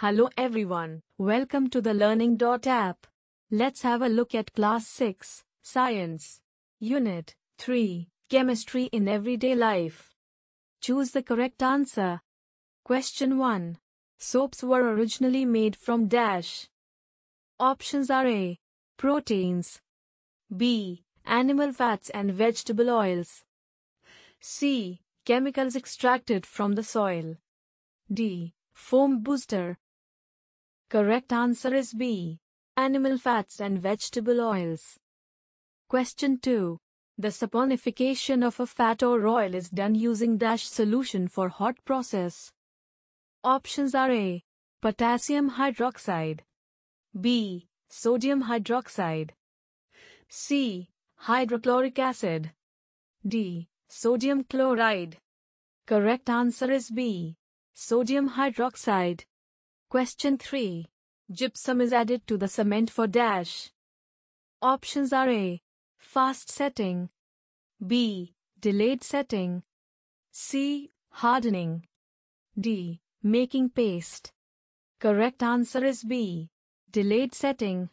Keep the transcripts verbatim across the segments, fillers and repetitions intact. Hello everyone, welcome to the learning dot app. Let's have a look at Class six, Science. Unit three, Chemistry in Everyday Life. Choose the correct answer. Question one. Soaps were originally made from dash. Options are A. Proteins. B. Animal fats and vegetable oils. C. Chemicals extracted from the soil. D. Foam booster. Correct answer is B. Animal fats and vegetable oils. Question two. The saponification of a fat or oil is done using dash solution for hot process. Options are A. Potassium hydroxide. B. Sodium hydroxide. C. Hydrochloric acid. D. Sodium chloride. Correct answer is B. Sodium hydroxide. Question three. Gypsum is added to the cement for dash. Options are A. Fast setting. B. Delayed setting. C. Hardening. D. Making paste. Correct answer is B. Delayed setting.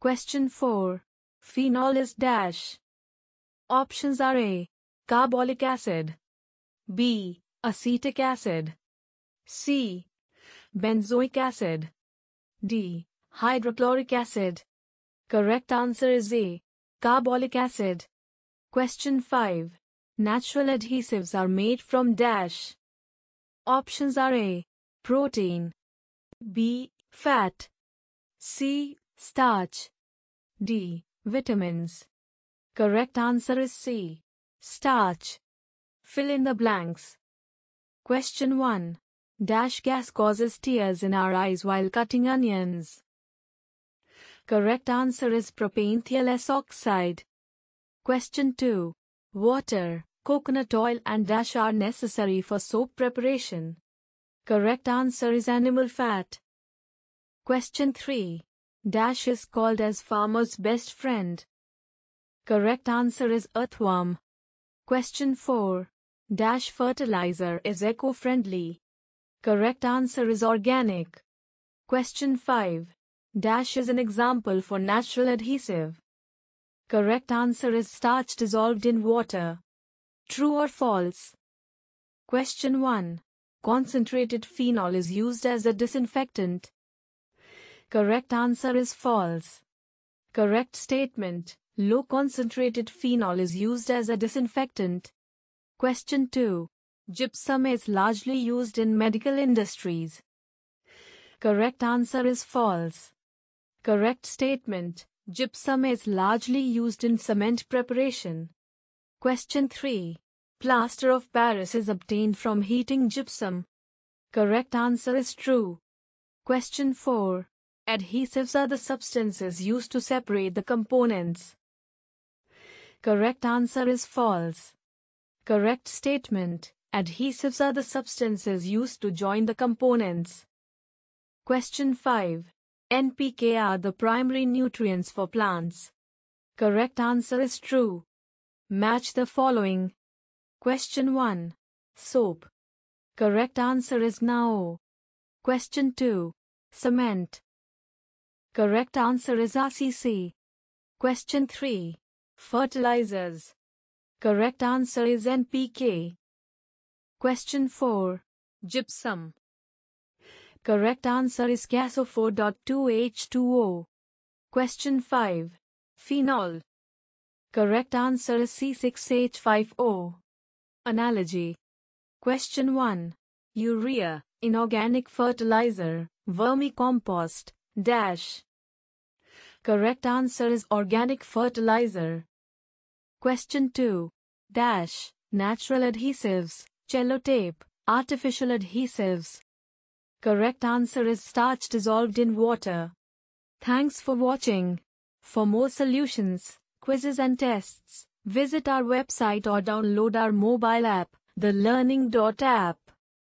Question four. Phenol is dash. Options are A. Carbolic acid. B. Acetic acid. C. Benzoic acid. D. Hydrochloric acid. Correct answer is A. Carbolic acid. Question five. Natural adhesives are made from dash. Options are A. Protein. B. Fat. C. Starch. D. Vitamins. Correct answer is C. Starch. Fill in the blanks. Question one. Dash gas causes tears in our eyes while cutting onions. Correct answer is propanethial S oxide. Question two. Water, coconut oil and dash are necessary for soap preparation. Correct answer is animal fat. Question three. Dash is called as farmer's best friend. Correct answer is earthworm. Question four. Dash fertilizer is eco-friendly. Correct answer is organic. Question five. Dash is an example for natural adhesive. Correct answer is starch dissolved in water. True or false? Question one. Concentrated phenol is used as a disinfectant. Correct answer is false. Correct statement. Low concentrated phenol is used as a disinfectant. Question two. Gypsum is largely used in medical industries. Correct answer is false. Correct statement. Gypsum is largely used in cement preparation. Question three. Plaster of Paris is obtained from heating gypsum. Correct answer is true. Question four. Adhesives are the substances used to separate the components. Correct answer is false. Correct statement. Adhesives are the substances used to join the components. Question five. N P K are the primary nutrients for plants. Correct answer is true. Match the following. Question one. Soap. Correct answer is N A O. Question two. Cement. Correct answer is R C C. Question three. Fertilizers. Correct answer is N P K. Question four. Gypsum. Correct answer is C A S O four point two H two O. Question five. Phenol. Correct answer is C six H five O. Analogy. Question one. Urea, inorganic fertilizer, vermicompost, dash. Correct answer is organic fertilizer. Question two. Dash, natural adhesives, cello tape, artificial adhesives. Correct answer is starch dissolved in water. Thanks for watching. For more solutions, quizzes and tests, visit our website or download our mobile app, the learning dot app.